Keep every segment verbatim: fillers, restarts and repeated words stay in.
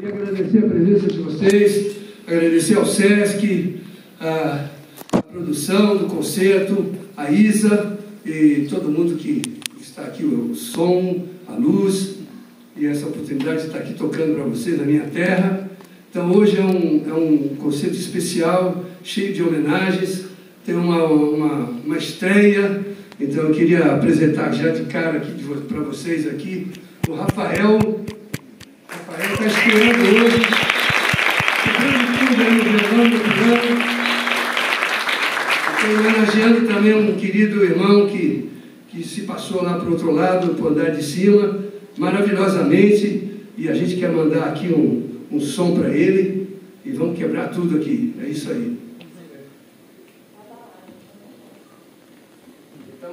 Queria agradecer a presença de vocês, agradecer ao SESC, a, a produção do concerto, a Isa e todo mundo que está aqui, o som, a luz e essa oportunidade de estar aqui tocando para vocês na minha terra. Então hoje é um, é um concerto especial, cheio de homenagens, tem uma, uma, uma estreia, então eu queria apresentar já de cara para vocês aqui o Rafael. Rafael está estreando hoje, homenageando também um querido irmão que, que se passou lá para o outro lado, para o andar de cima, maravilhosamente, e a gente quer mandar aqui um um som para ele, e vamos quebrar tudo aqui, é isso aí. Então,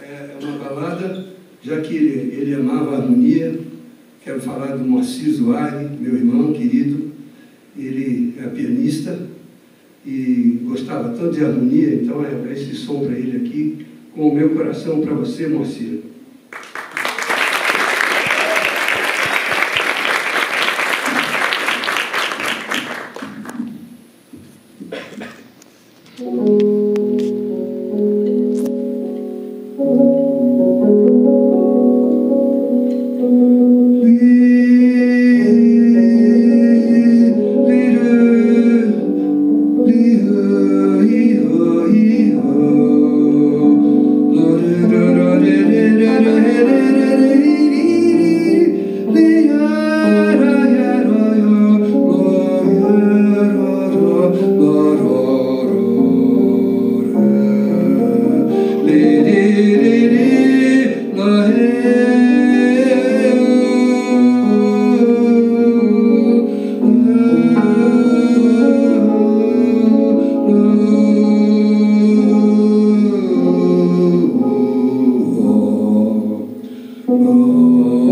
é uma balada, já que ele, ele amava a harmonia. Quero falar do Moacir Zoare, meu irmão querido, ele é pianista, e gostava tanto de harmonia, então é esse som para ele aqui, com o meu coração para você, Moacir.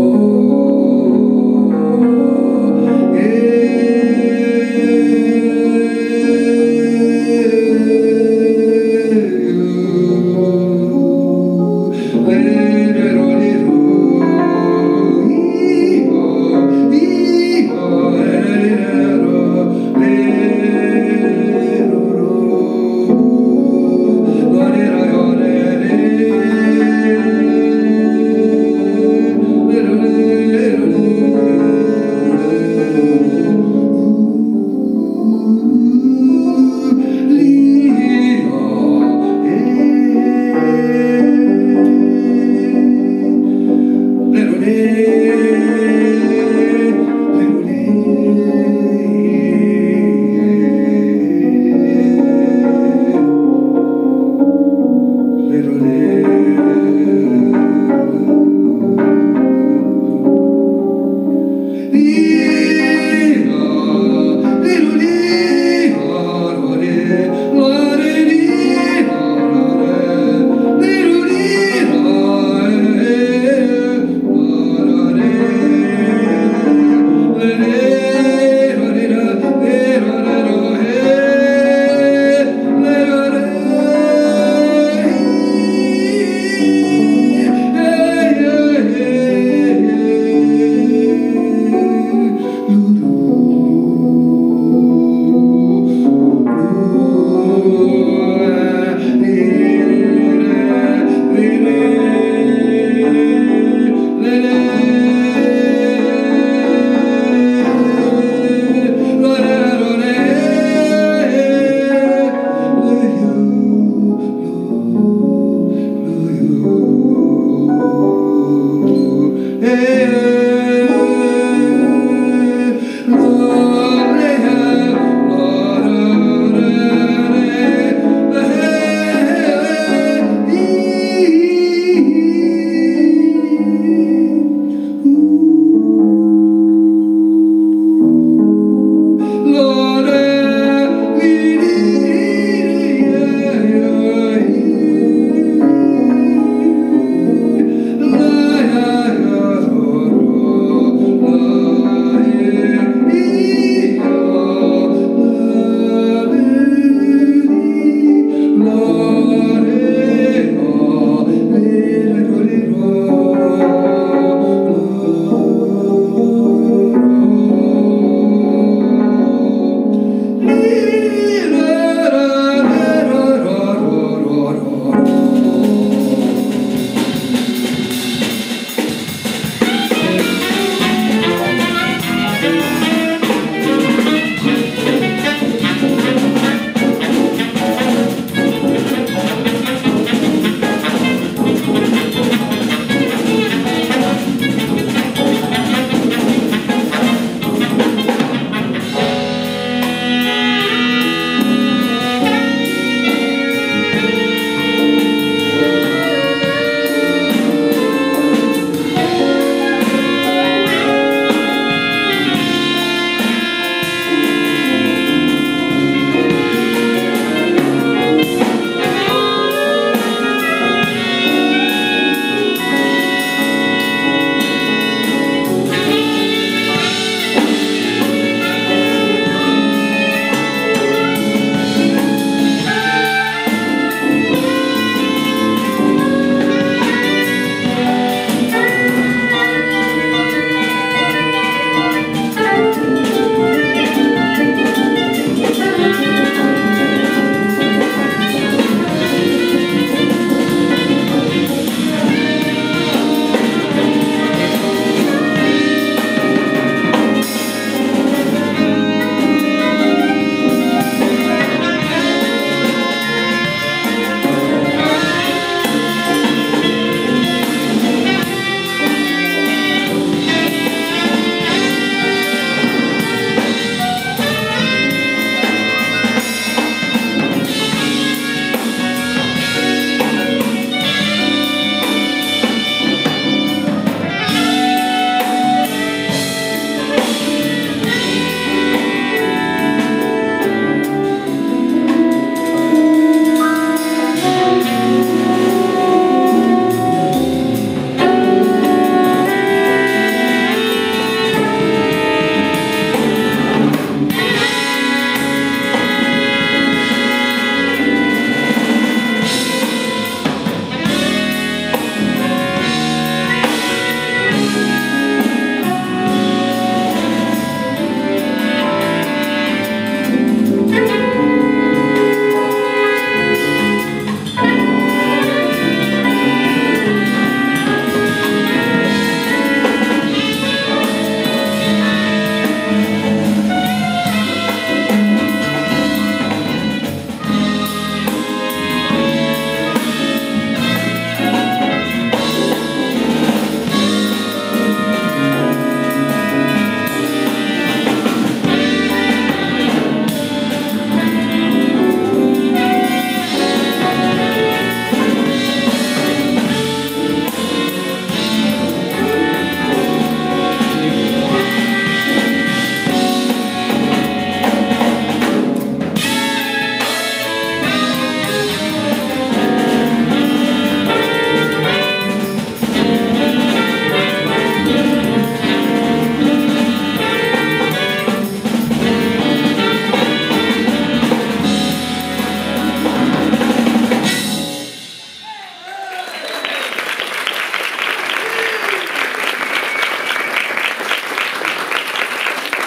Oh,